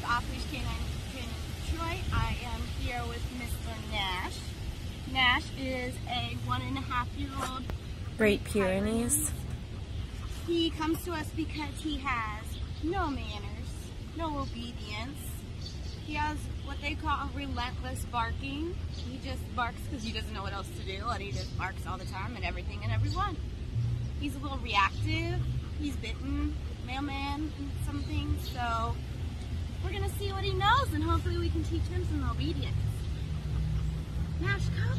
with Off Leash K9 Training Detroit. I am here with Mr. Nash. Nash is a 1.5-year-old Great Pyrenees. He comes to us because he has no manners, no obedience. He has what they call relentless barking. He just barks because he doesn't know what else to do, and he just barks all the time at everything and everyone. He's a little reactive. He's bitten mailman and something, so we're gonna see what he knows, and hopefully we can teach him some obedience. Nash, come.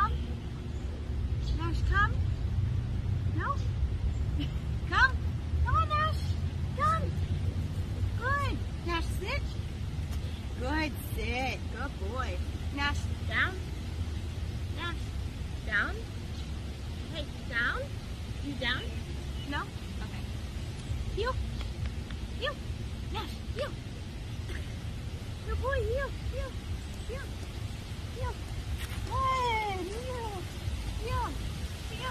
Come. Nash, come. No? Come. Come on, Nash. Come. Good. Nash, sit. Good, sit. Good boy. Nash, down. Nash, down. Hey, down. You down? No? Okay. You. You. Nash, you. Good boy, you. You. You. You. Good. You. You. You.